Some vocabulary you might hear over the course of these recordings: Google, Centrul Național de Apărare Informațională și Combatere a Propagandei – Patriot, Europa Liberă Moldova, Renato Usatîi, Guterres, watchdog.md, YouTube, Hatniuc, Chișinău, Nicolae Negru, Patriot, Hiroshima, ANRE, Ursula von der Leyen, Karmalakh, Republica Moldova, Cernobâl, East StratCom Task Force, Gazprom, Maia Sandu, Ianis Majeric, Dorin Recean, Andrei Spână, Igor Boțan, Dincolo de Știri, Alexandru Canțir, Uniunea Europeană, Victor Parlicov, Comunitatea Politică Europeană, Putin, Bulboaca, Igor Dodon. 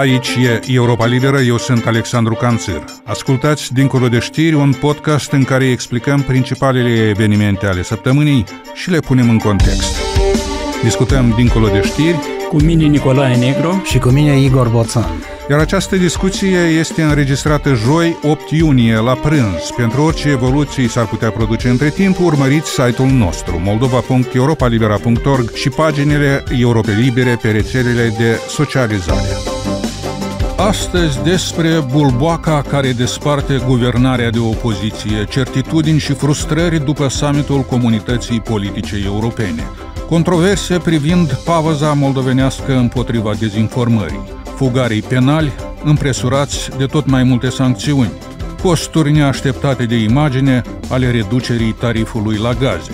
Aici e Europa Liberă, eu sunt Alexandru Canțir. Ascultați Dincolo de Știri, un podcast în care explicăm principalele evenimente ale săptămânii și le punem în context. Discutăm Dincolo de Știri cu mine Nicolae Negru și cu mine Igor Boțan. Iar această discuție este înregistrată joi, 8 iunie, la prânz. Pentru orice evoluții s-ar putea produce între timp, urmăriți site-ul nostru, moldova.europalibera.org și paginile Europe Libere pe rețelele de socializare. Astăzi despre bulboaca care desparte guvernarea de opoziție, certitudini și frustrări după summitul Comunității Politice Europene, controverse privind pavăza moldovenească împotriva dezinformării, fugarii penali împresurați de tot mai multe sancțiuni, costuri neașteptate de imagine ale reducerii tarifului la gaze.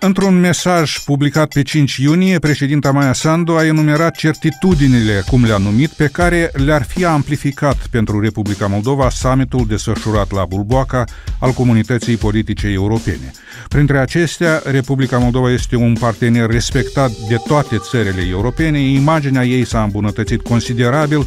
Într-un mesaj publicat pe 5 iunie, președinta Maia Sandu a enumerat certitudinile, cum le-a numit, pe care le-ar fi amplificat pentru Republica Moldova summitul desfășurat la Bulboaca al Comunității Politice Europene. Printre acestea, Republica Moldova este un partener respectat de toate țările europene, imaginea ei s-a îmbunătățit considerabil,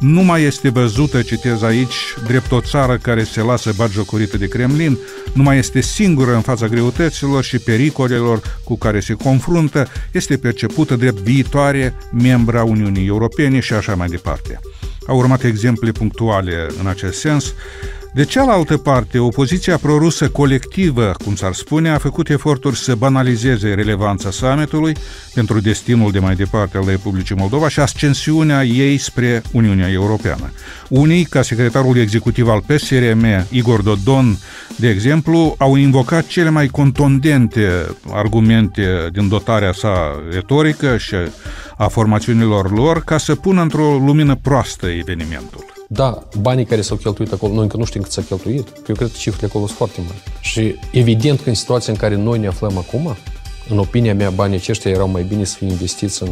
nu mai este văzută, citez aici, drept o țară care se lasă batjocorită de Kremlin, nu mai este singură în fața greutăților și pericolelor cu care se confruntă, este percepută drept viitoare membra Uniunii Europene și așa mai departe. Au urmat exemple punctuale în acest sens. De cealaltă parte, opoziția prorusă colectivă, cum s-ar spune, a făcut eforturi să banalizeze relevanța summitului pentru destinul de mai departe al Republicii Moldova și ascensiunea ei spre Uniunea Europeană. Unii, ca secretarul executiv al PSRM, Igor Dodon, de exemplu, au invocat cele mai contundente argumente din dotarea sa retorică și a formațiunilor lor ca să pună într-o lumină proastă evenimentul. Da, banii care s-au cheltuit acolo, noi încă nu știm cât s-a cheltuit. Eu cred că cifrele acolo sunt foarte mari. Și evident că în situația în care noi ne aflăm acum, în opinia mea, banii aceștia erau mai bine să fie investiți în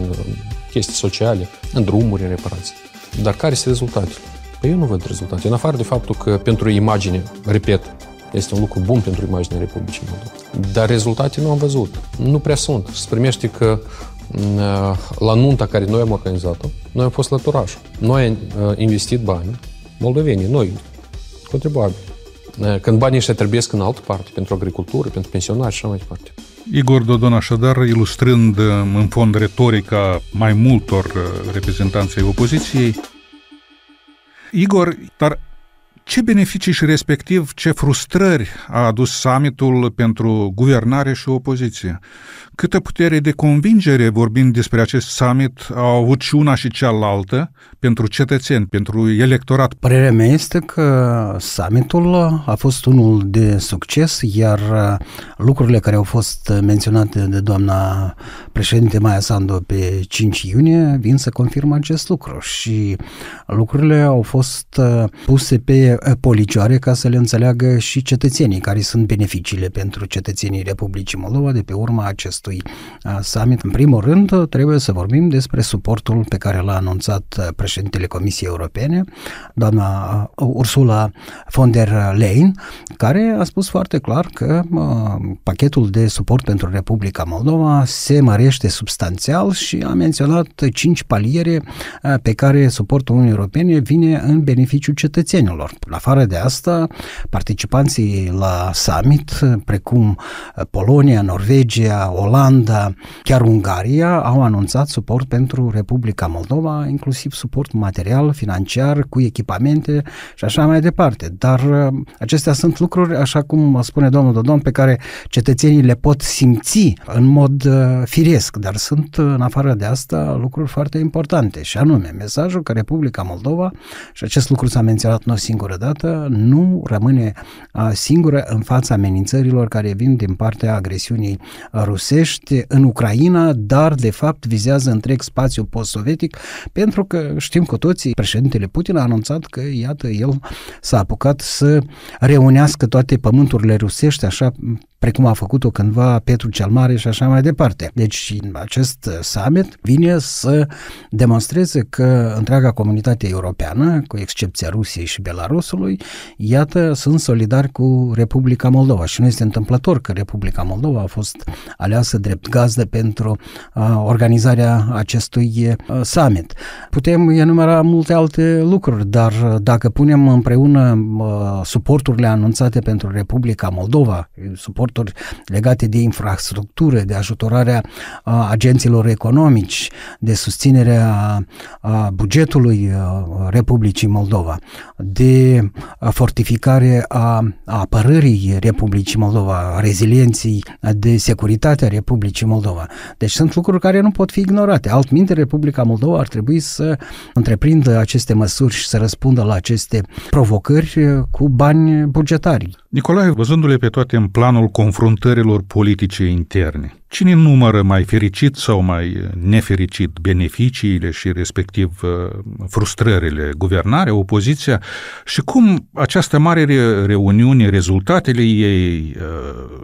chestii sociale, în drumuri, în reparații. Dar care sunt rezultatele? Păi eu nu văd rezultate. În afară de faptul că pentru imagine, repet, este un lucru bun pentru imaginea Republicii Moldova. Dar rezultate nu am văzut. Nu prea sunt. Se primește că la nunta care noi am organizat-o, noi am fost lăturași. Noi am investit bani, moldovenii, noi, contribuabili. Când banii ăștia trebuiesc în altă parte, pentru agricultură, pentru pensionari și așa mai departe. Igor Dodon, așadar, ilustrând în fond retorica mai multor reprezentanței opoziției. Igor, dar ce beneficii și respectiv ce frustrări a adus summitul pentru guvernare și opoziție? Câtă putere de convingere, vorbind despre acest summit, au avut și una și cealaltă pentru cetățeni, pentru electorat? Părerea mea este că summitul a fost unul de succes, iar lucrurile care au fost menționate de doamna președinte Maia Sandu pe 5 iunie vin să confirmă acest lucru și lucrurile au fost puse pe policioare ca să le înțeleagă și cetățenii, care sunt beneficiile pentru cetățenii Republicii Moldova de pe urma acestui summit. În primul rând, trebuie să vorbim despre suportul pe care l-a anunțat președintele Comisiei Europene, doamna Ursula von der Leyen, care a spus foarte clar că pachetul de suport pentru Republica Moldova se mărește substanțial și a menționat 5 paliere pe care suportul Uniunii Europene vine în beneficiu cetățenilor. În afară de asta, participanții la summit, precum Polonia, Norvegia, Olanda, chiar Ungaria, au anunțat suport pentru Republica Moldova, inclusiv suport material, financiar, cu echipamente și așa mai departe. Dar acestea sunt lucruri, așa cum spune domnul Dodon, pe care cetățenii le pot simți în mod firesc, dar sunt, în afară de asta, lucruri foarte importante, și anume mesajul că Republica Moldova, și acest lucru s-a menționat nu singură dată, nu rămâne singură în fața amenințărilor care vin din partea agresiunii rusești în Ucraina, dar de fapt vizează întreg spațiul post-sovietic, pentru că știm cu toții, președintele Putin a anunțat că, iată, el s-a apucat să reunească toate pământurile rusești, așa precum a făcut-o cândva Petru cel Mare și așa mai departe. Deci acest summit vine să demonstreze că întreaga comunitate europeană, cu excepția Rusiei și Belarusului, iată, sunt solidari cu Republica Moldova și nu este întâmplător că Republica Moldova a fost aleasă drept gazdă pentru organizarea acestui summit. Putem enumera multe alte lucruri, dar dacă punem împreună suporturile anunțate pentru Republica Moldova, suporturi legate de infrastructură, de ajutorarea agenților economici, de susținerea bugetului Republicii Moldova, de fortificare a apărării Republicii Moldova, rezilienței de securitatea Republicii Moldova. Deci sunt lucruri care nu pot fi ignorate. Altminte, Republica Moldova ar trebui să întreprindă aceste măsuri și să răspundă la aceste provocări cu bani bugetari. Nicolae, văzându-le pe toate în planul confruntărilor politice interne, cine numără mai fericit sau mai nefericit beneficiile și respectiv frustrările? Guvernarea, opoziția? Și cum această mare reuniune, rezultatele ei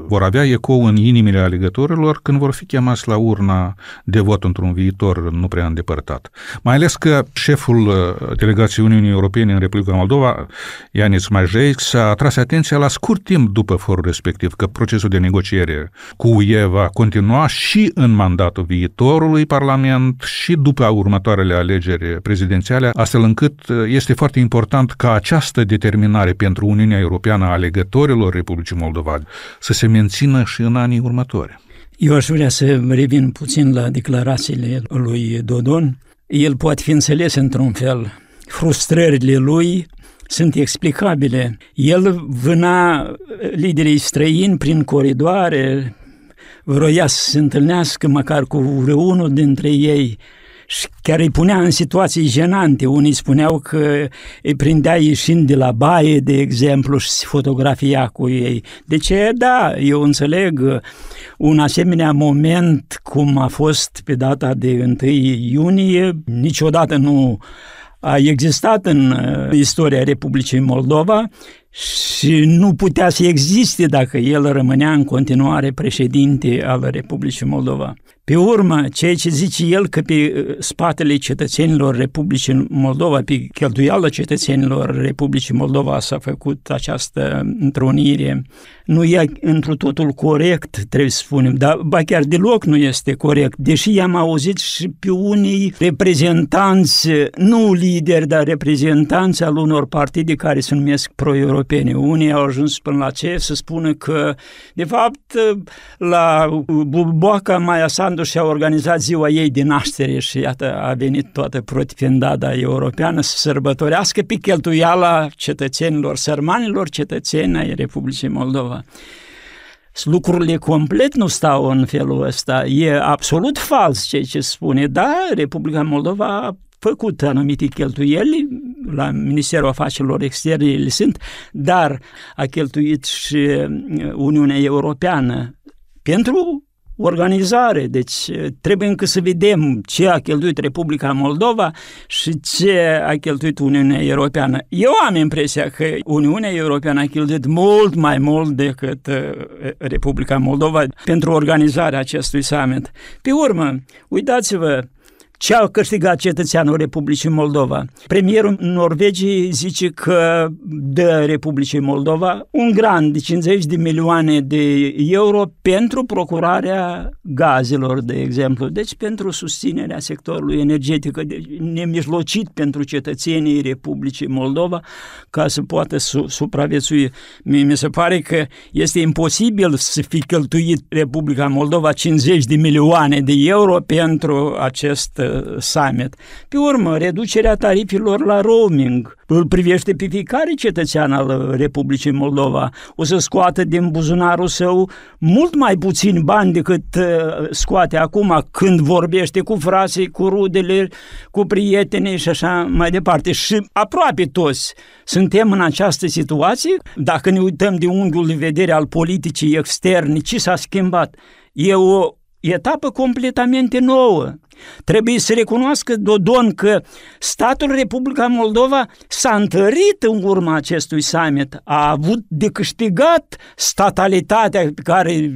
vor avea ecou în inimile alegătorilor când vor fi chemați la urna de vot într-un viitor nu prea îndepărtat? Mai ales că șeful delegației Uniunii Europene în Republica Moldova, Ianis Majeric, s-a atras atenția la scurt timp după forul respectiv că procesul de negociere cu UE va continua și în mandatul viitorului Parlament și după următoarele alegeri prezidențiale, astfel încât este foarte important ca această determinare pentru Uniunea Europeană a alegătorilor Republicii Moldova să se mențină și în anii următori. Eu aș vrea să revin puțin la declarațiile lui Dodon. El poate fi înțeles într-un fel. Frustrările lui sunt explicabile. El vâna liderii străini prin coridoare, vroia să se întâlnească măcar cu vreunul dintre ei și chiar îi punea în situații jenante. Unii spuneau că îi prindea ieșind de la baie, de exemplu, și se fotografia cu ei. De ce? Da, eu înțeleg un asemenea moment cum a fost pe data de 1 iunie, niciodată nu a existat în istoria Republicii Moldova și nu putea să existe dacă el rămânea în continuare președinte al Republicii Moldova. Pe urmă, ceea ce zice el că pe spatele cetățenilor Republicii Moldova, pe cheltuiala cetățenilor Republicii Moldova s-a făcut această întrunire, nu e întru totul corect, trebuie să spunem, dar ba chiar deloc nu este corect, deși am auzit și pe unii reprezentanți, nu lideri, dar reprezentanți al unor partide care se numesc pro-europene. Unii au ajuns până la ce să spună că, de fapt, la Bulboaca Maia Sandu și-a organizat ziua ei de naștere și, iată, a venit toată protipendada europeană să sărbătorească pe cheltuiala cetățenilor, sărmanilor cetățeni ai Republicii Moldova. Lucrurile complet nu stau în felul ăsta. E absolut fals ceea ce spune, dar Republica Moldova a făcut anumite cheltuieli, la Ministerul Afacerilor Externe ele sunt, dar a cheltuit și Uniunea Europeană pentru organizare. Deci trebuie încă să vedem ce a cheltuit Republica Moldova și ce a cheltuit Uniunea Europeană. Eu am impresia că Uniunea Europeană a cheltuit mult mai mult decât Republica Moldova pentru organizarea acestui summit. Pe urmă, uitați-vă ce a câștigat cetățeanul Republicii Moldova. Premierul Norvegiei zice că dă Republicii Moldova un grant de 50 de milioane de euro pentru procurarea gazelor, de exemplu, deci pentru susținerea sectorului energetic, nemijlocit pentru cetățenii Republicii Moldova ca să poată supraviețui. Mi se pare că este imposibil să fi cheltuit Republica Moldova 50 de milioane de euro pentru acest summit. Pe urmă, reducerea tarifelor la roaming îl privește pe fiecare cetățean al Republicii Moldova. O să scoată din buzunarul său mult mai puțin bani decât scoate acum când vorbește cu frații, cu rudele, cu prietenii și așa mai departe. Și aproape toți suntem în această situație. Dacă ne uităm de unghiul de vedere al politicii externe, ce s-a schimbat? E o etapă completamente nouă. Trebuie să recunoască Dodon că statul Republica Moldova s-a întărit în urma acestui summit, a avut de câștigat statalitatea pe care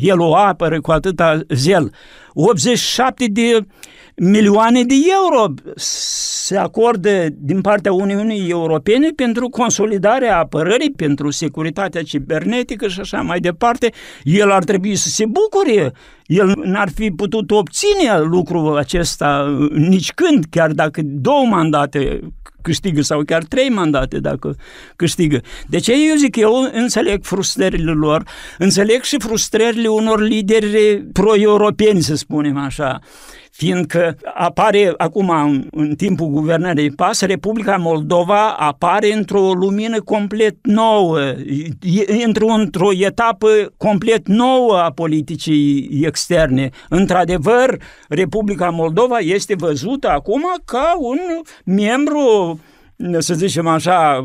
el o apără cu atâta zel. 87 de milioane de euro se acordă din partea Uniunii Europene pentru consolidarea apărării, pentru securitatea cibernetică și așa mai departe. El ar trebui să se bucure, el n-ar fi putut obține lucrul acesta nicicând, chiar dacă două mandate câștigă sau chiar trei mandate dacă câștigă. De ce eu zic, eu înțeleg frustrările lor, înțeleg și frustrările unor lideri pro-europeni, să spunem așa, fiindcă apare acum, în timpul guvernării PAS, Republica Moldova apare într-o lumină complet nouă, într-o etapă complet nouă a politicii externe. Într-adevăr, Republica Moldova este văzută acum ca un membru, să zicem așa,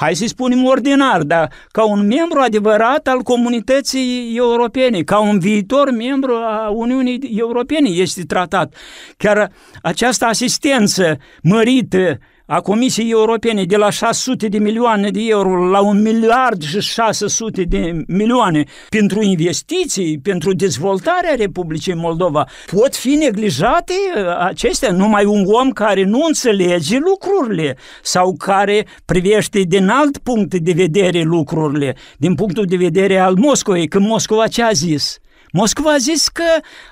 hai să-i spunem ordinar, dar ca un membru adevărat al comunității europene, ca un viitor membru a Uniunii Europene este tratat. Chiar această asistență mărită a Comisiei Europene de la 600 de milioane de euro la 1.600.000.000 de milioane pentru investiții, pentru dezvoltarea Republicii Moldova, pot fi neglijate acestea? Numai un om care nu înțelege lucrurile sau care privește din alt punct de vedere lucrurile, din punctul de vedere al Moscovei, că Moscova ce a zis? Moscova a zis că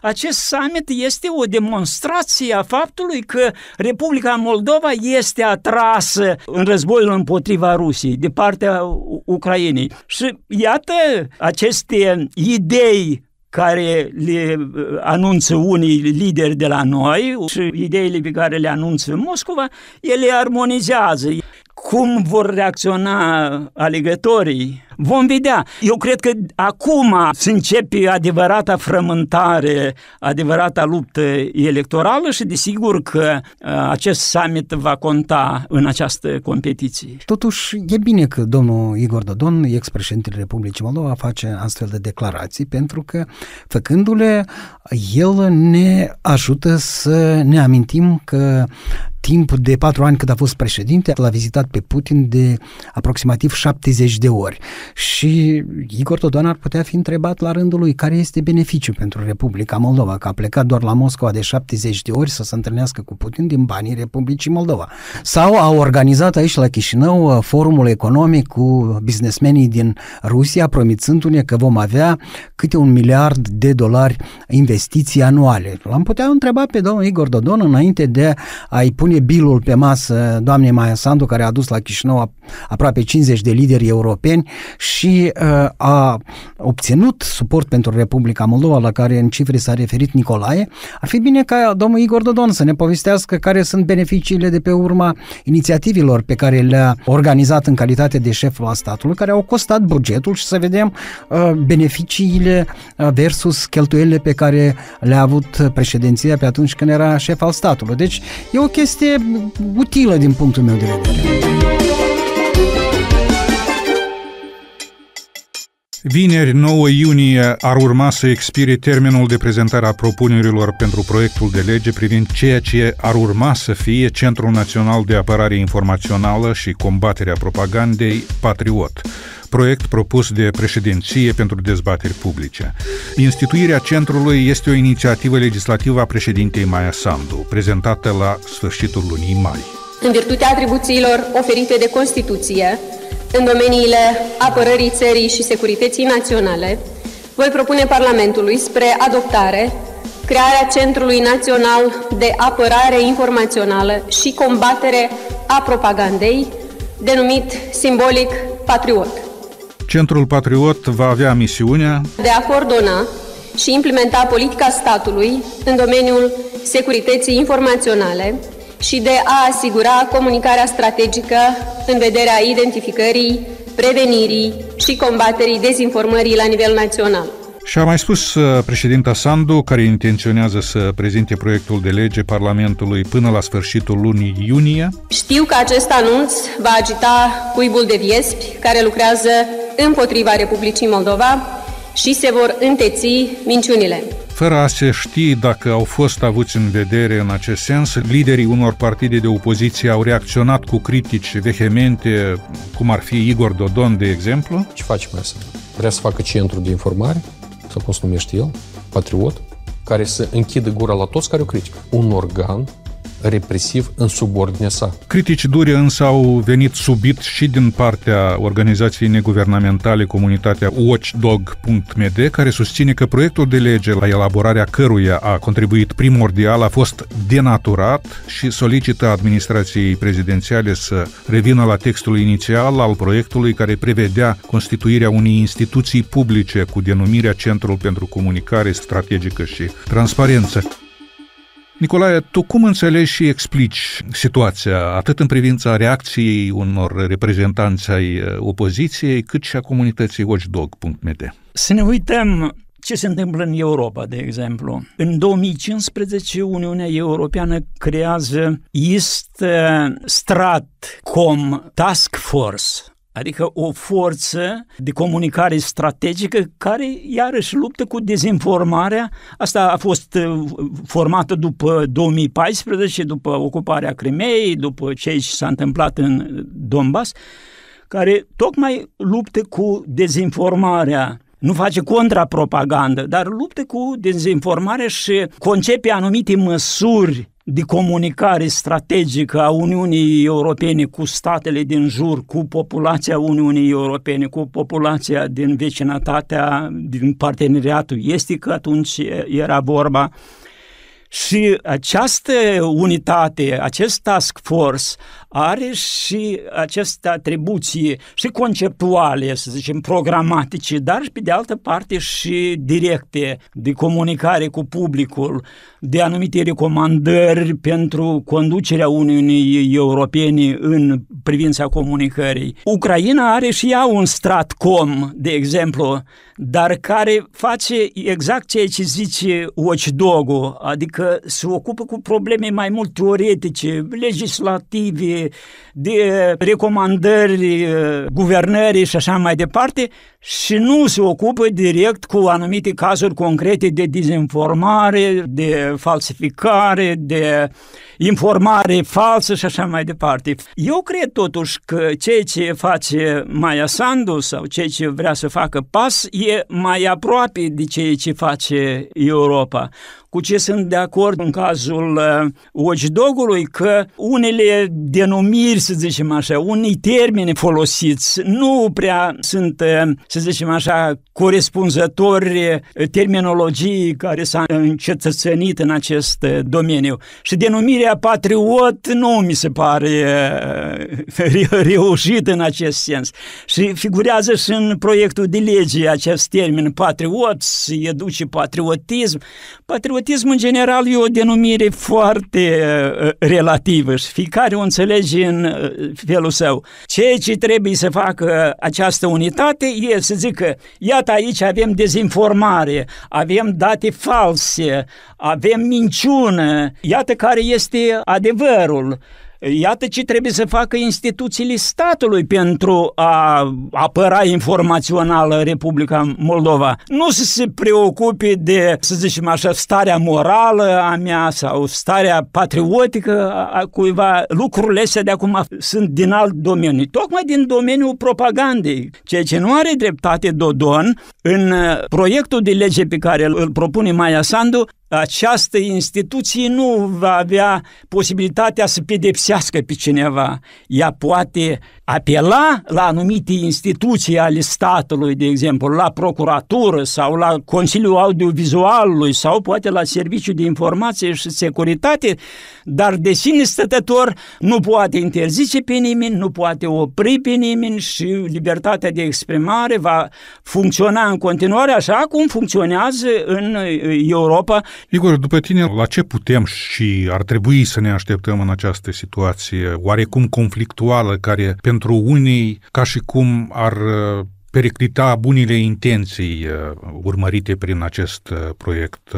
acest summit este o demonstrație a faptului că Republica Moldova este atrasă în războiul împotriva Rusiei, de partea Ucrainei. Și iată aceste idei care le anunță unii lideri de la noi și ideile pe care le anunță Moscova, ele armonizează. Cum vor reacționa alegătorii? Vom vedea. Eu cred că acum se începe adevărata frământare, adevărata luptă electorală și desigur că acest summit va conta în această competiție. Totuși, e bine că domnul Igor Dodon, ex-președintele Republicii Moldova, face astfel de declarații, pentru că, făcându-le, el ne ajută să ne amintim că timp de 4 ani cât a fost președinte, l-a vizitat pe Putin de aproximativ 70 de ori. Și Igor Dodon ar putea fi întrebat la rândul lui care este beneficiul pentru Republica Moldova, că a plecat doar la Moscova de 70 de ori să se întâlnească cu Putin din banii Republicii Moldova. Sau a organizat aici la Chișinău forumul economic cu businessmenii din Rusia, promițându-ne că vom avea câte $1 miliard investiții anuale. L-am putea întreba pe domnul Igor Dodon înainte de a-i pune bilul pe masă doamnei Maia Sandu, care a adus la Chișinău aproape 50 de lideri europeni și a obținut suport pentru Republica Moldova, la care în cifre s-a referit Nicolae. Ar fi bine ca domnul Igor Dodon să ne povestească care sunt beneficiile de pe urma inițiativelor pe care le-a organizat în calitate de șef al statului, care au costat bugetul, și să vedem beneficiile versus cheltuielile pe care le-a avut președinția pe atunci când era șef al statului. Deci e o chestie utilă din punctul meu de vedere. Vineri, 9 iunie, ar urma să expire termenul de prezentare a propunerilor pentru proiectul de lege privind ceea ce ar urma să fie Centrul Național de Apărare Informațională și Combatere a Propagandei, Patriot, proiect propus de președinție pentru dezbateri publice. Instituirea centrului este o inițiativă legislativă a președintei Maia Sandu, prezentată la sfârșitul lunii mai. În virtutea atribuțiilor oferite de Constituție, în domeniile apărării țării și securității naționale, voi propune Parlamentului spre adoptare crearea Centrului Național de Apărare Informațională și Combatere a Propagandei, denumit simbolic Patriot. Centrul Patriot va avea misiunea de a coordona și implementa politica statului în domeniul securității informaționale și de a asigura comunicarea strategică în vederea identificării, prevenirii și combaterii dezinformării la nivel național. Și a mai spus președinta Sandu, care intenționează să prezinte proiectul de lege Parlamentului până la sfârșitul lunii iunie: știu că acest anunț va agita cuibul de viespi care lucrează împotriva Republicii Moldova și se vor înteți minciunile. Fără a se ști dacă au fost avuți în vedere în acest sens, liderii unor partide de opoziție au reacționat cu critici vehemente, cum ar fi Igor Dodon, de exemplu. Ce face mesa? Vrea să facă centru de informare, sau cum se numește el, Patriot, care să închidă gura la toți care o critică. Un organ represiv în subordinea sa. Critici dure însă au venit subit și din partea organizației neguvernamentale comunitatea watchdog.md, care susține că proiectul de lege la elaborarea căruia a contribuit primordial a fost denaturat și solicită administrației prezidențiale să revină la textul inițial al proiectului care prevedea constituirea unei instituții publice cu denumirea Centrul pentru Comunicare Strategică și Transparență. Nicolae, tu cum înțelegi și explici situația, atât în privința reacției unor reprezentanți ai opoziției, cât și a comunității watchdog.md? Să ne uităm ce se întâmplă în Europa, de exemplu. În 2015, Uniunea Europeană creează East StratCom Task Force, adică o forță de comunicare strategică care iarăși luptă cu dezinformarea. Asta a fost formată după 2014, după ocuparea Crimeei, după ce s-a întâmplat în Donbass, care tocmai luptă cu dezinformarea. Nu face contrapropagandă, dar luptă cu dezinformarea și concepe anumite măsuri de comunicare strategică a Uniunii Europene cu statele din jur, cu populația Uniunii Europene, cu populația din vecinătatea, din parteneriatul estic, atunci era vorba. Și această unitate, acest task force are și aceste atribuții și conceptuale, să zicem, programatice, dar și pe de altă parte și directe, de comunicare cu publicul, de anumite recomandări pentru conducerea Uniunii Europene în privința comunicării. Ucraina are și ea un StratCom, de exemplu, dar care face exact ceea ce zice watchdog-ul, adică că se ocupă cu probleme mai mult teoretice, legislative, de recomandări, guvernării și așa mai departe, și nu se ocupă direct cu anumite cazuri concrete de dezinformare, de falsificare, de informare falsă și așa mai departe. Eu cred totuși că ceea ce face Maia Sandu sau ceea ce vrea să facă PAS e mai aproape de ceea ce face Europa. Cu ce sunt de acord în cazul watchdog-ului, că unele denumiri, să zicem așa, unii termeni folosiți nu prea sunt, să zicem așa, corespunzători terminologiei care s-a încetățenit în acest domeniu. Și denumirea Patriot nu mi se pare reușit în acest sens. Și figurează și în proiectul de lege acest termen Patriot, se educe patriotism. Patriotismul, în general, e o denumire foarte relativă și fiecare o înțelege în felul său. Ceea ce trebuie să facă această unitate e să zică, iată, aici avem dezinformare, avem date false, avem minciună, iată care este adevărul. Iată ce trebuie să facă instituțiile statului pentru a apăra informațională Republica Moldova. Nu să se preocupe de, să zicem așa, starea morală a mea sau starea patriotică a cuiva. Lucrurile astea de acum sunt din alt domeniu, tocmai din domeniul propagandei. Ceea ce nu are dreptate Dodon, în proiectul de lege pe care îl propune Maia Sandu, această instituție nu va avea posibilitatea să pedepsească pe cineva. Ea poate apela la anumite instituții ale statului, de exemplu, la procuratură sau la Consiliul Audiovizualului sau poate la Serviciul de Informație și Securitate, dar de sine stătător nu poate interzice pe nimeni, nu poate opri pe nimeni și libertatea de exprimare va funcționa în continuare așa cum funcționează în Europa. Igor, după tine, la ce putem și ar trebui să ne așteptăm în această situație oarecum conflictuală, care pentru unii ca și cum ar periclita bunile intenții urmărite prin acest proiect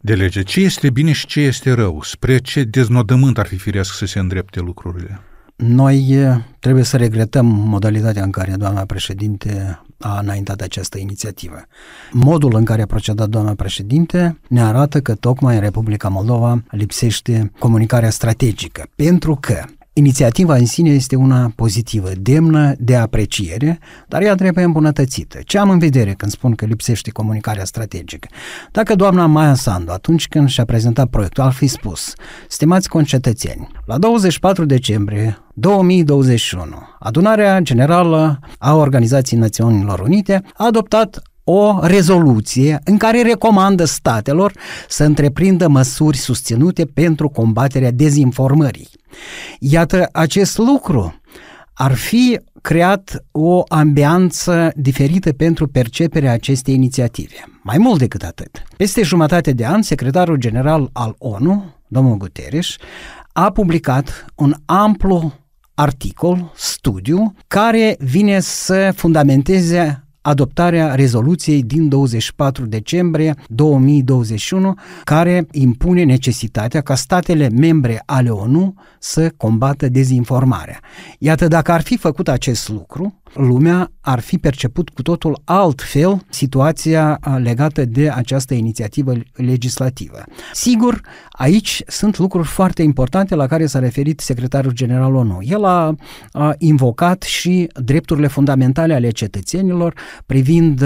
de lege? Ce este bine și ce este rău? Spre ce deznodământ ar fi firesc să se îndrepte lucrurile? Noi trebuie să regretăm modalitatea în care doamna președinte a înaintat această inițiativă. Modul în care a procedat doamna președinte ne arată că tocmai în Republica Moldova lipsește comunicarea strategică, pentru că inițiativa în sine este una pozitivă, demnă de apreciere, dar ea trebuie îmbunătățită. Ce am în vedere când spun că lipsește comunicarea strategică? Dacă doamna Maia Sandu, atunci când și-a prezentat proiectul, ar fi spus: stimați concetățeni, la 24 decembrie 2021, Adunarea Generală a Organizației Națiunilor Unite a adoptat o rezoluție în care recomandă statelor să întreprindă măsuri susținute pentru combaterea dezinformării. Iată, acest lucru ar fi creat o ambianță diferită pentru perceperea acestei inițiative. Mai mult decât atât, peste jumătate de an, secretarul general al ONU, domnul Guterres, a publicat un amplu articol, studiu, care vine să fundamenteze adoptarea rezoluției din 24 decembrie 2021, care impune necesitatea ca statele membre ale ONU să combată dezinformarea. Iată, dacă ar fi făcut acest lucru, lumea ar fi perceput cu totul altfel situația legată de această inițiativă legislativă. Sigur, aici sunt lucruri foarte importante la care s-a referit secretarul general ONU. El a invocat și drepturile fundamentale ale cetățenilor, privind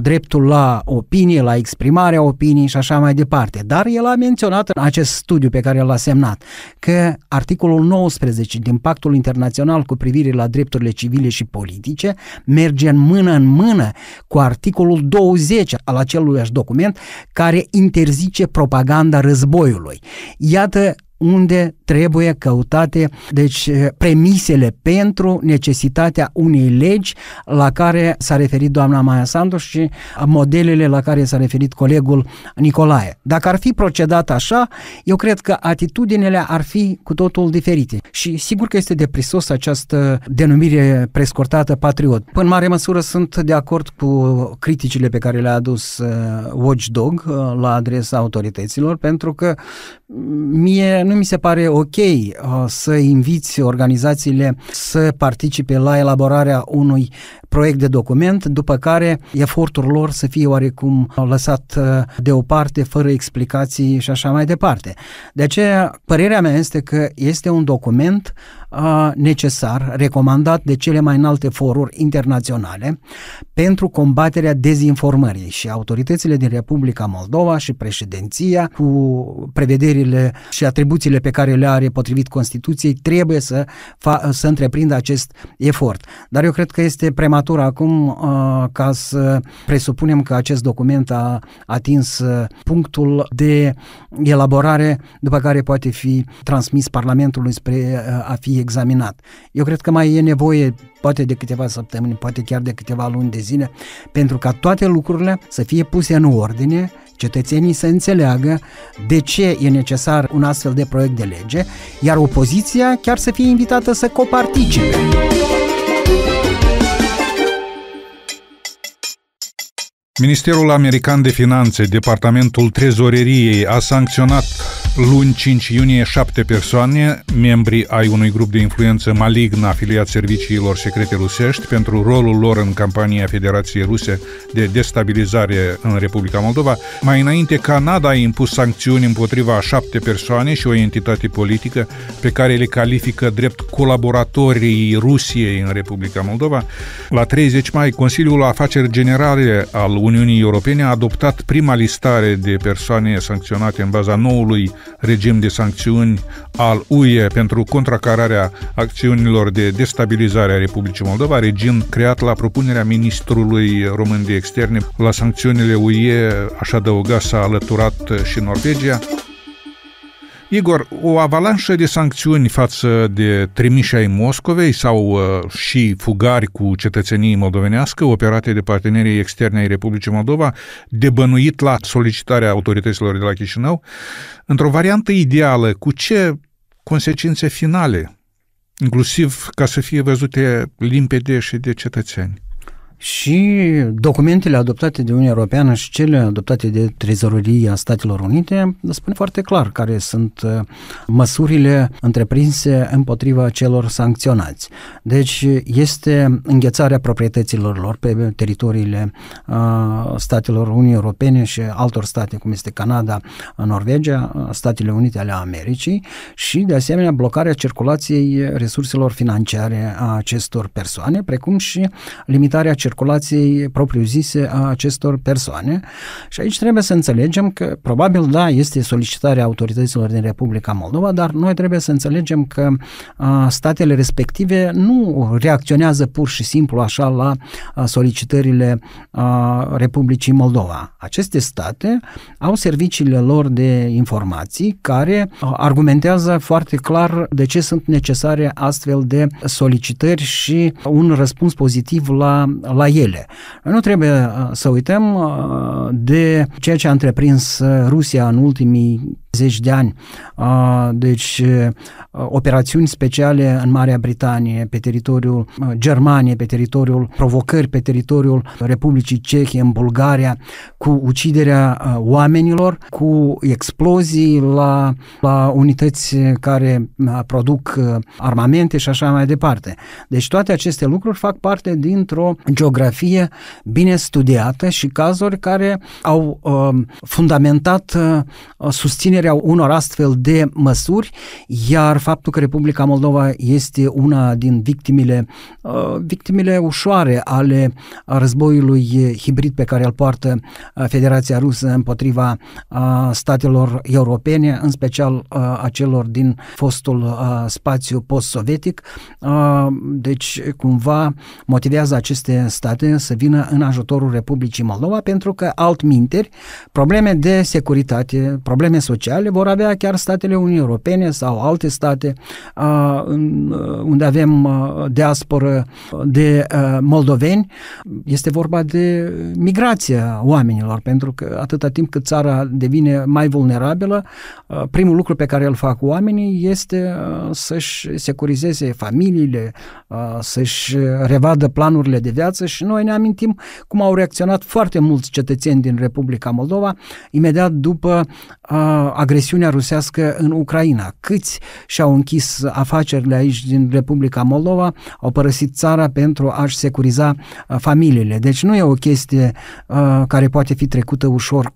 dreptul la opinie, la exprimarea opinii și așa mai departe. Dar el a menționat în acest studiu pe care l-a semnat că articolul 19 din Pactul Internațional cu privire la drepturile civile și politice merge mână în mână cu articolul 20 al aceluiași document, care interzice propaganda războiului. Iată unde trebuie căutate, deci, premisele pentru necesitatea unei legi la care s-a referit doamna Maia Sandu și modelele la care s-a referit colegul Nicolae. Dacă ar fi procedat așa, eu cred că atitudinile ar fi cu totul diferite. Și sigur că este de prisos această denumire prescurtată Patriot. În mare măsură sunt de acord cu criticile pe care le-a adus Watchdog la adresa autorităților, pentru că mie nu mi se pare ok să inviți organizațiile să participe la elaborarea unui proiect de document, după care efortul lor să fie oarecum lăsat deoparte, fără explicații și așa mai departe. De aceea, părerea mea este că este un document necesar, recomandat de cele mai înalte foruri internaționale pentru combaterea dezinformării, și autoritățile din Republica Moldova și președinția, cu prevederile și atribuțiile pe care le are potrivit Constituției, trebuie să întreprindă acest efort. Dar eu cred că este prematur acum ca să presupunem că acest document a atins punctul de elaborare după care poate fi transmis Parlamentului spre a fi examinat. Eu cred că mai e nevoie poate de câteva săptămâni, poate chiar de câteva luni de zile, pentru ca toate lucrurile să fie puse în ordine, cetățenii să înțeleagă de ce e necesar un astfel de proiect de lege, iar opoziția chiar să fie invitată să coparticipe. Ministerul American de Finanțe, Departamentul Trezoreriei, a sancționat luni 5 iunie 7 persoane, membri ai unui grup de influență malignă afiliat serviciilor secrete rusești, pentru rolul lor în campania Federației Ruse de destabilizare în Republica Moldova. Mai înainte, Canada a impus sancțiuni împotriva 7 persoane și o entitate politică pe care le califică drept colaboratorii Rusiei în Republica Moldova. La 30 mai, Consiliul Afaceri Generale al Uniunii Europene a adoptat prima listare de persoane sancționate în baza noului regim de sancțiuni al UE pentru contracararea acțiunilor de destabilizare a Republicii Moldova, regim creat la propunerea ministrului român de externe. La sancțiunile UE, aș adăuga, s-a alăturat și Norvegia. Igor, o avalanșă de sancțiuni față de trimiși ai Moscovei sau și fugari cu cetățenie moldovenească operate de partenerii externe ai Republicii Moldova, debănuit la solicitarea autorităților de la Chișinău, într-o variantă ideală, cu ce consecințe finale, inclusiv ca să fie văzute limpede și de cetățeni? și documentele adoptate de Uniunea Europeană și cele adoptate de Trezoreria Statelor Unite spune foarte clar care sunt măsurile întreprinse împotriva celor sancționați. Deci este înghețarea proprietăților lor pe teritoriile Statelor Unii Europene și altor state, cum este Canada, Norvegia, Statele Unite ale Americii și, de asemenea, blocarea circulației resurselor financiare a acestor persoane, precum și limitarea circulației propriu-zise a acestor persoane. Și aici trebuie să înțelegem că, probabil, da, este solicitarea autorităților din Republica Moldova, dar noi trebuie să înțelegem că statele respective nu reacționează pur și simplu așa la solicitările Republicii Moldova. Aceste state au serviciile lor de informații care argumentează foarte clar de ce sunt necesare astfel de solicitări și un răspuns pozitiv la ele. Nu trebuie să uităm de ceea ce a întreprins Rusia în ultimii 10 de ani, deci operațiuni speciale în Marea Britanie, pe teritoriul Germaniei, pe teritoriul provocări, pe teritoriul Republicii Cehe, în Bulgaria, cu uciderea oamenilor, cu explozii la unități care produc armamente și așa mai departe. Deci toate aceste lucruri fac parte dintr-o geografie bine studiată și cazuri care au fundamentat susținerea unor astfel de măsuri, iar faptul că Republica Moldova este una din victimele ușoare ale războiului hibrid pe care îl poartă Federația Rusă împotriva statelor europene, în special a celor din fostul spațiu post-sovietic, deci cumva motivează aceste state să vină în ajutorul Republicii Moldova, pentru că altminteri probleme de securitate, probleme sociale vor avea chiar statele Uniunii Europene sau alte state unde avem diasporă de moldoveni. Este vorba de migrația oamenilor, pentru că atâta timp cât țara devine mai vulnerabilă, primul lucru pe care îl fac oamenii este să-și securizeze familiile, să-și revadă planurile de viață și noi ne amintim cum au reacționat foarte mulți cetățeni din Republica Moldova imediat după agresiunea rusească în Ucraina. Câți și-au închis afacerile aici din Republica Moldova, au părăsit țara pentru a-și securiza familiile. Deci nu e o chestie care poate fi trecută ușor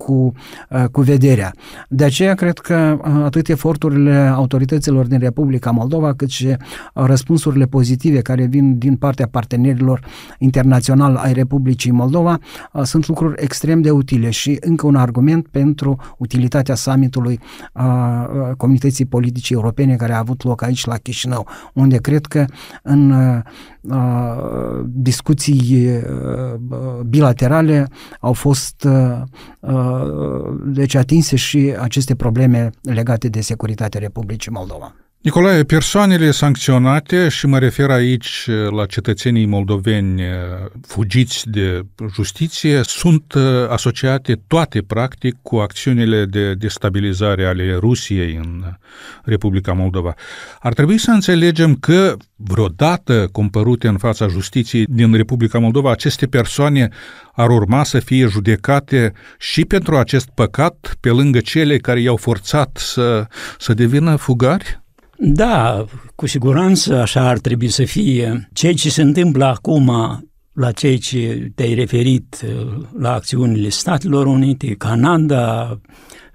cu vederea. De aceea cred că atât eforturile autorităților din Republica Moldova, cât și răspunsurile pozitive care vin din partea partenerilor internaționali ai Republicii Moldova sunt lucruri extrem de utile și încă un argument pentru utilitatea summitului Comunității Politice Europene care a avut loc aici la Chișinău, unde cred că în discuții bilaterale au fost deci atinse și aceste probleme legate de securitatea Republicii Moldova. Nicolae, persoanele sancționate, și mă refer aici la cetățenii moldoveni fugiți de justiție, sunt asociate toate, practic, cu acțiunile de destabilizare ale Rusiei în Republica Moldova. Ar trebui să înțelegem că vreodată compărute în fața justiției din Republica Moldova, aceste persoane ar urma să fie judecate și pentru acest păcat, pe lângă cele care i-au forțat să devină fugari? Da, cu siguranță așa ar trebui să fie. Ceea ce se întâmplă acum, la ceea ce te-ai referit, la acțiunile Statelor Unite, Canada,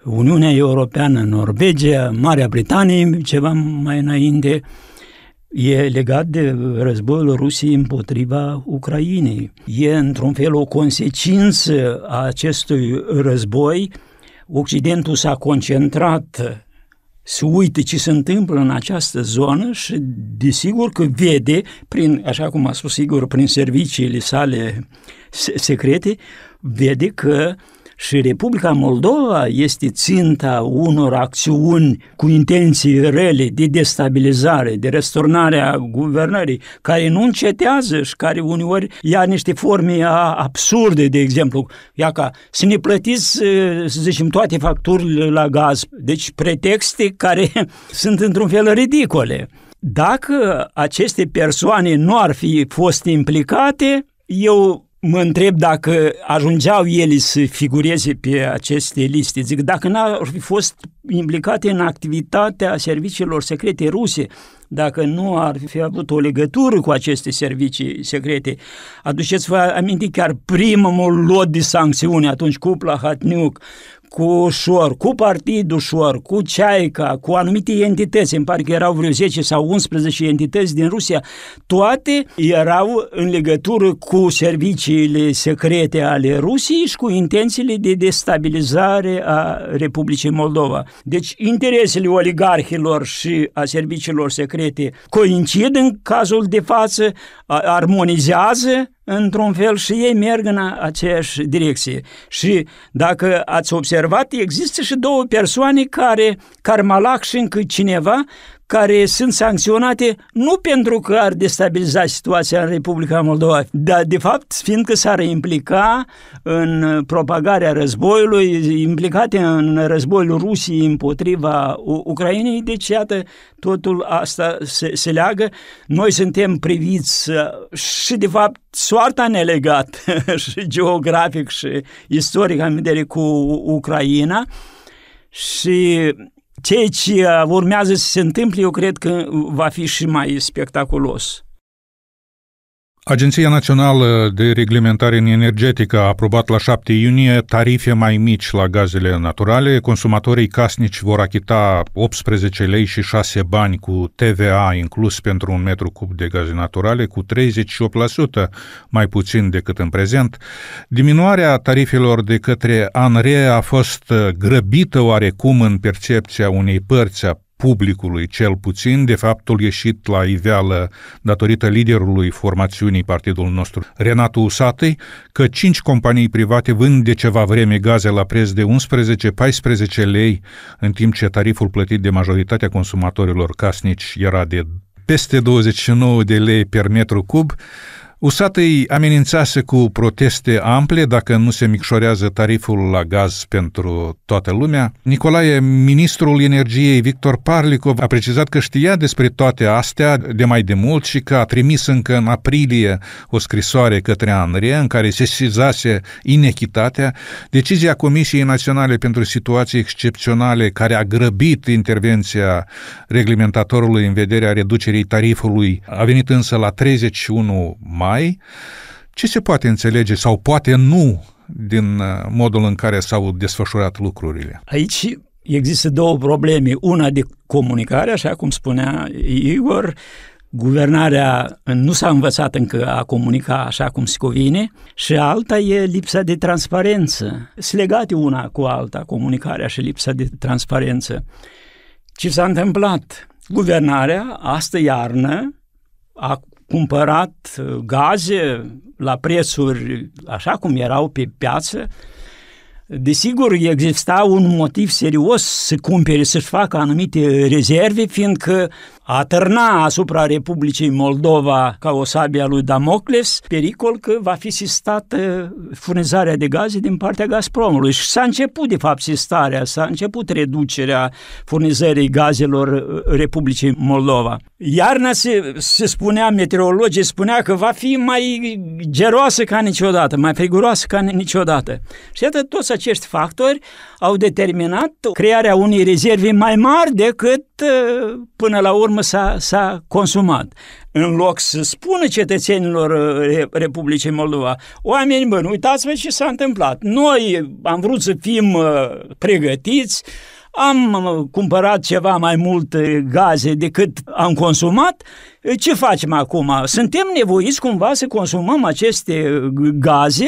Uniunea Europeană, Norvegia, Marea Britanie, ceva mai înainte, e legat de războiul Rusiei împotriva Ucrainei. E într-un fel o consecință a acestui război. Occidentul s-a concentrat să uite ce se întâmplă în această zonă și desigur că vede, așa cum a spus Igor, prin serviciile sale secrete, vede că și Republica Moldova este ținta unor acțiuni cu intenții rele de destabilizare, de răsturnarea guvernării, care nu încetează și care uneori ia niște forme absurde, de exemplu, ia ca să ne plătiți, să zicem, toate facturile la gaz, deci pretexte care sunt într-un fel ridicole. Dacă aceste persoane nu ar fi fost implicate, eu mă întreb dacă ajungeau ele să figureze pe aceste liste, zic, dacă n-ar fi fost implicate în activitatea serviciilor secrete ruse, dacă nu ar fi avut o legătură cu aceste servicii secrete. Aduceți-vă aminte chiar primul lot de sancțiuni, atunci cupla Hatniuc, cu Ușor, cu Partidul Ușor, cu Ceaica, cu anumite entități, îmi pare că erau vreo 10 sau 11 entități din Rusia, toate erau în legătură cu serviciile secrete ale Rusiei și cu intențiile de destabilizare a Republicii Moldova. Deci interesele oligarhilor și a serviciilor secrete coincid în cazul de față, armonizează într-un fel și ei merg în aceeași direcție. Și dacă ați observat, există și două persoane care, Karmalakh și încă cineva, care sunt sancționate nu pentru că ar destabiliza situația în Republica Moldova, dar de fapt fiindcă s-ar implica în propagarea războiului, implicate în războiul Rusiei împotriva Ucrainei, deci iată, totul asta se leagă. Noi suntem priviți și de fapt soarta ne-a legat și geografic și istoric în vedere cu Ucraina și ceea ce urmează să se întâmple, eu cred că va fi și mai spectaculos. Agenția Națională de Reglementare în Energetică a aprobat la 7 iunie tarife mai mici la gazele naturale. Consumatorii casnici vor achita 18 lei și 6 bani cu TVA inclus pentru un metru cub de gaze naturale, cu 38% mai puțin decât în prezent. Diminuarea tarifelor de către ANRE a fost grăbită oarecum în percepția unei părți a publicului, cel puțin, de faptul ieșit la iveală datorită liderului formațiunii partidul nostru, Renato Usatîi, că 5 companii private vând de ceva vreme gaze la preț de 11-14 lei, în timp ce tariful plătit de majoritatea consumatorilor casnici era de peste 29 de lei per metru cub. Usatîi amenințase cu proteste ample dacă nu se micșorează tariful la gaz pentru toată lumea. Nicolae, ministrul energiei Victor Parlicov a precizat că știa despre toate astea de mai demult și că a trimis încă în aprilie o scrisoare către ANRE în care sesizase inechitatea. Decizia Comisiei Naționale pentru Situații Excepționale, care a grăbit intervenția reglementatorului în vederea reducerii tarifului, a venit însă la 31 mai. Ce se poate înțelege sau poate nu din modul în care s-au desfășurat lucrurile? Aici există două probleme. Una de comunicare, așa cum spunea Igor, guvernarea nu s-a învățat încă a comunica așa cum se cuvine, și alta e lipsa de transparență. Sunt legate una cu alta, comunicarea și lipsa de transparență. Ce s-a întâmplat? Guvernarea, astă iarnă, a cumpărat gaze la prețuri așa cum erau pe piață. Desigur, exista un motiv serios să cumpere, să-și facă anumite rezerve, fiindcă atârna asupra Republicii Moldova ca o sabie a lui Damocles pericol că va fi sistată furnizarea de gaze din partea Gazpromului. Și s-a început, de fapt, sistarea, s-a început reducerea furnizării gazelor Republicii Moldova. Iarna se spunea, meteorologii spunea că va fi mai geroasă ca niciodată, mai friguroasă ca niciodată. Și iată, toți acești factori au determinat crearea unei rezerve mai mari decât până la urmă s-a consumat. În loc să spună cetățenilor Republicii Moldova, oamenii, bă, nu uitați-vă ce s-a întâmplat. Noi am vrut să fim pregătiți, am cumpărat ceva mai mult gaze decât am consumat, ce facem acum? Suntem nevoiți cumva să consumăm aceste gaze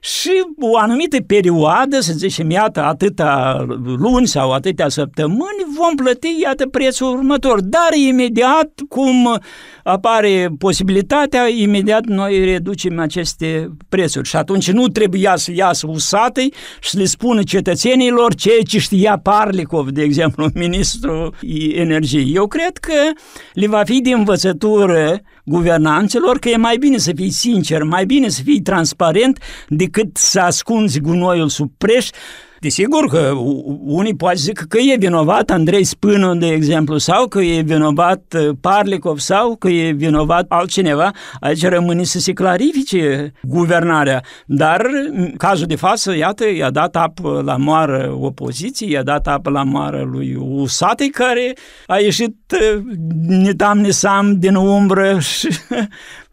și o anumită perioadă, să zicem, iată, atâta luni sau atâtea săptămâni, vom plăti, iată, prețul următor. Dar imediat, cum apare posibilitatea, imediat noi reducem aceste prețuri. Și atunci nu trebuia să iasă Usatîi și le spună cetățenilor ceea ce știa Parlicov, de exemplu, ministrul energiei. Eu cred că le va fi de învățătură guvernanților că e mai bine să fii sincer, mai bine să fii transparent de decât să ascunzi gunoiul sub preș. Desigur că unii poate zic că e vinovat Andrei Spână, de exemplu, sau că e vinovat Parlicov, sau că e vinovat altcineva. Aici rămâne să se clarifice guvernarea. Dar cazul de față, iată, i-a dat apă la moară opoziției, i-a dat apă la moară lui Usatîi, care a ieșit nedamnisam din umbră și...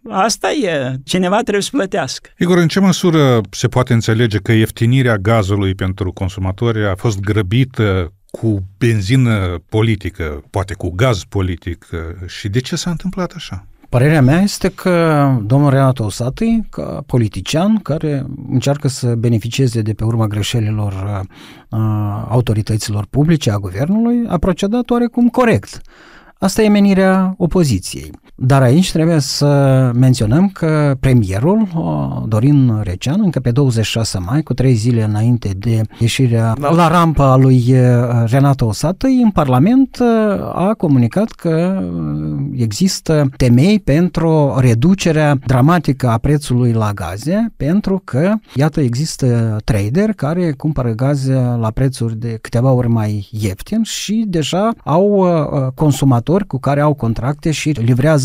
Asta e. Cineva trebuie să plătească. Igor, în ce măsură se poate înțelege că ieftinirea gazului pentru consumatori a fost grăbită cu benzină politică, poate cu gaz politic, și de ce s-a întâmplat așa? Părerea mea este că domnul Renato Usatîi, ca politician care încearcă să beneficieze de pe urma greșelilor autorităților publice, a guvernului, a procedat oarecum corect. Asta e menirea opoziției. Dar aici trebuie să menționăm că premierul Dorin Recean, încă pe 26 mai, cu 3 zile înainte de ieșirea la rampa a lui Renato Usatîi, în Parlament a comunicat că există temei pentru reducerea dramatică a prețului la gaze, pentru că, iată, există trader care cumpără gaze la prețuri de câteva ori mai ieftin și deja au consumatori cu care au contracte și livrează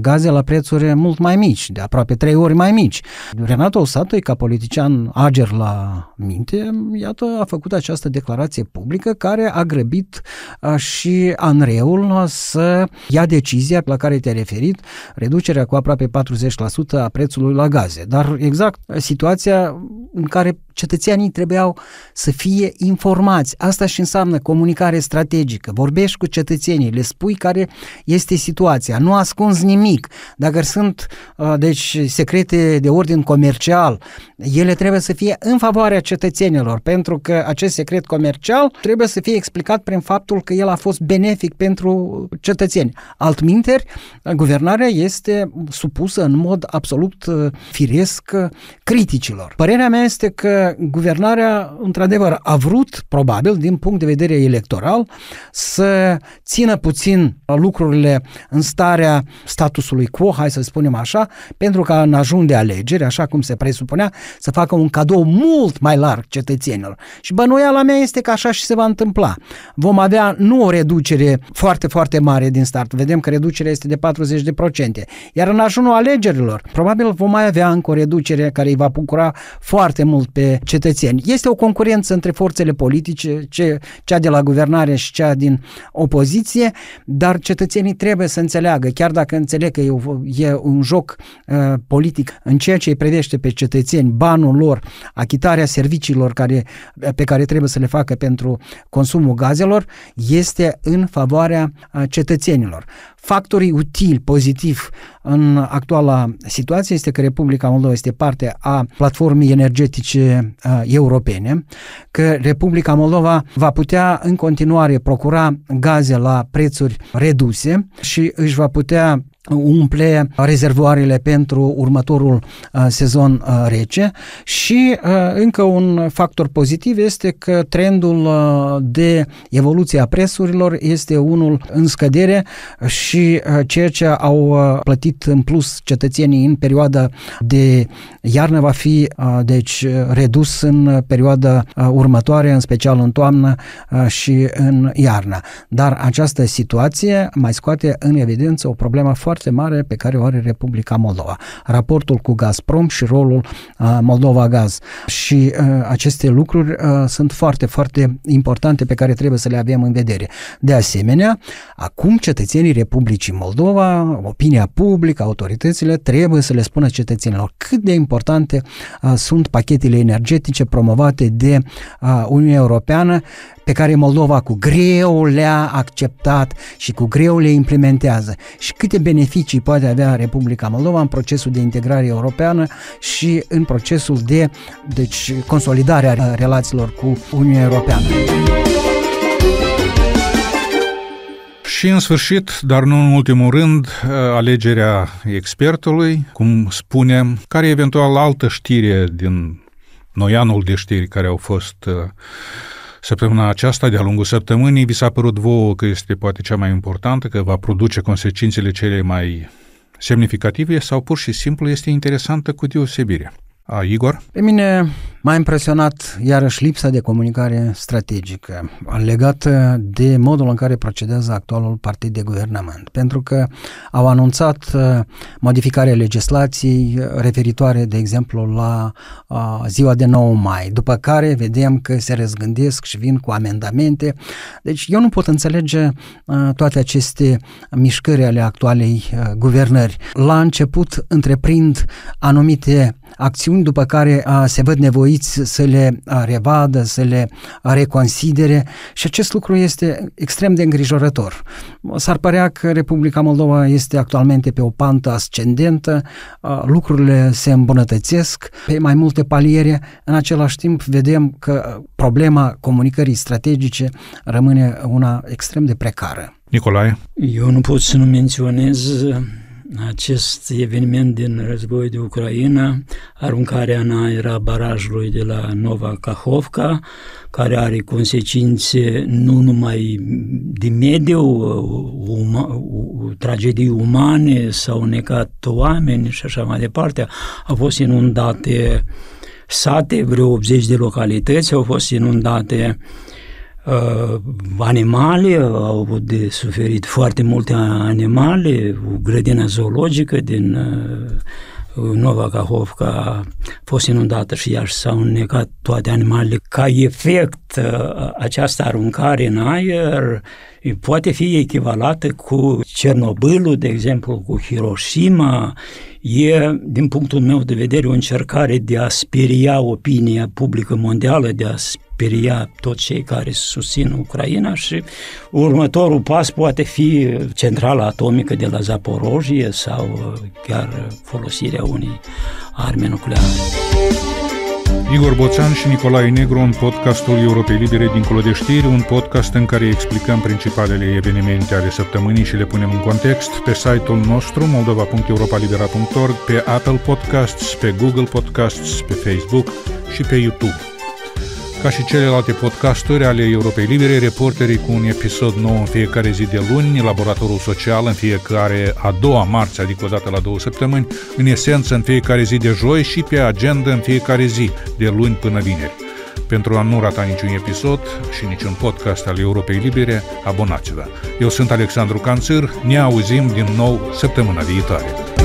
gaze la prețuri mult mai mici, de aproape 3 ori mai mici. Renato Usatîi, ca politician ager la minte, iată, a făcut această declarație publică care a grăbit și ANRE-ul să ia decizia la care te-ai referit, reducerea cu aproape 40% a prețului la gaze. Dar exact situația în care cetățenii trebuiau să fie informați. Asta și înseamnă comunicare strategică. Vorbești cu cetățenii, le spui care este situația, nu ascunzi nimic. Dacă sunt deci secrete de ordin comercial, ele trebuie să fie în favoarea cetățenilor, pentru că acest secret comercial trebuie să fie explicat prin faptul că el a fost benefic pentru cetățeni. Altminteri, guvernarea este supusă în mod absolut firesc criticilor. Părerea mea este că guvernarea, într-adevăr, a vrut, probabil, din punct de vedere electoral, să țină puțin lucrurile în starea statusului quo, hai să spunem așa, pentru că în ajun de alegeri, așa cum se presupunea, să facă un cadou mult mai larg cetățenilor. Și bănuiala mea este că așa și se va întâmpla. Vom avea nu o reducere foarte, foarte mare din start. Vedem că reducerea este de 40%. Iar în ajunul alegerilor, probabil vom mai avea încă o reducere care îi va bucura foarte mult pe cetățeni. Este o concurență între forțele politice, cea de la guvernare și cea din opoziție, dar cetățenii trebuie să înțeleagă, chiar dacă înțeleg că e un joc politic în ceea ce îi privește pe cetățeni, banul lor, achitarea serviciilor pe care trebuie să le facă pentru consumul gazelor, este în favoarea cetățenilor. Factorii utili, pozitiv în actuala situație este că Republica Moldova este parte a platformei energetice europene, că Republica Moldova va putea în continuare procura gaze la prețuri reduse și își va putea umple rezervoarele pentru următorul sezon rece și încă un factor pozitiv este că trendul de evoluție a prețurilor este unul în scădere și ceea ce au plătit în plus cetățenii în perioada de iarnă va fi deci redus în perioada următoare, în special în toamnă și în iarnă. Dar această situație mai scoate în evidență o problemă foarte mare pe care o are Republica Moldova. Raportul cu Gazprom și rolul Moldova-Gaz. Și aceste lucruri sunt foarte, foarte importante pe care trebuie să le avem în vedere. De asemenea, acum cetățenii Republicii Moldova, opinia publică, autoritățile, trebuie să le spună cetățenilor cât de importante sunt pachetele energetice promovate de Uniunea Europeană, pe care Moldova cu greu le-a acceptat și cu greu le implementează. Și câte beneficii poate avea Republica Moldova în procesul de integrare europeană și în procesul de consolidare a relațiilor cu Uniunea Europeană. Și în sfârșit, dar nu în ultimul rând, alegerea expertului, cum spunem, care eventual altă știre din noianul de știri care au fost săptămâna aceasta, de-a lungul săptămânii, vi s-a părut vouă că este poate cea mai importantă, că va produce consecințele cele mai semnificative sau pur și simplu este interesantă cu deosebire? Igor? Pe mine m-a impresionat iarăși lipsa de comunicare strategică legată de modul în care procedează actualul partid de guvernament, pentru că au anunțat modificarea legislației referitoare, de exemplu, la ziua de 9 mai, după care vedem că se răzgândesc și vin cu amendamente. Deci eu nu pot înțelege toate aceste mișcări ale actualei guvernări. La început întreprind anumite acțiuni, după care se văd nevoiți să le revadă, să le reconsidere, și acest lucru este extrem de îngrijorător. S-ar părea că Republica Moldova este actualmente pe o pantă ascendentă, lucrurile se îmbunătățesc pe mai multe paliere, în același timp vedem că problema comunicării strategice rămâne una extrem de precară. Nicolae? Eu nu pot să nu menționez acest eveniment din război de Ucraina, aruncarea în aer a barajului de la Nova Kakhovka, care are consecințe nu numai de mediu, tragedii umane, s-au necat oameni și așa mai departe. Au fost inundate sate, vreo 80 de localități, au fost inundate animale, au avut de suferit foarte multe animale, grădina zoologică din Nova Kakhovka a fost inundată și ea s-au înnecat toate animalele. Ca efect, această aruncare în aer poate fi echivalată cu Cernobâlul, de exemplu, cu Hiroshima. E, din punctul meu de vedere, o încercare de a speria opinia publică mondială, de a speria toți cei care susțin Ucraina, și următorul pas poate fi centrala atomică de la Zaporojie sau chiar folosirea unei arme nucleare. Igor Boțan și Nicolae Negru în podcastul Europei Libere Dincolo de Știri, un podcast în care explicăm principalele evenimente ale săptămânii și le punem în context, pe site-ul nostru moldova.europalibera.org, pe Apple Podcasts, pe Google Podcasts, pe Facebook și pe YouTube. Ca și celelalte podcasturi ale Europei Libere, Reporterii cu un episod nou în fiecare zi de luni, Laboratorul Social în fiecare a doua marți, adică o dată la 2 săptămâni, În Esență în fiecare zi de joi și Pe Agenda în fiecare zi, de luni până vineri. Pentru a nu rata niciun episod și niciun podcast al Europei Libere, abonați-vă. Eu sunt Alexandru Canțir, ne auzim din nou săptămâna viitoare.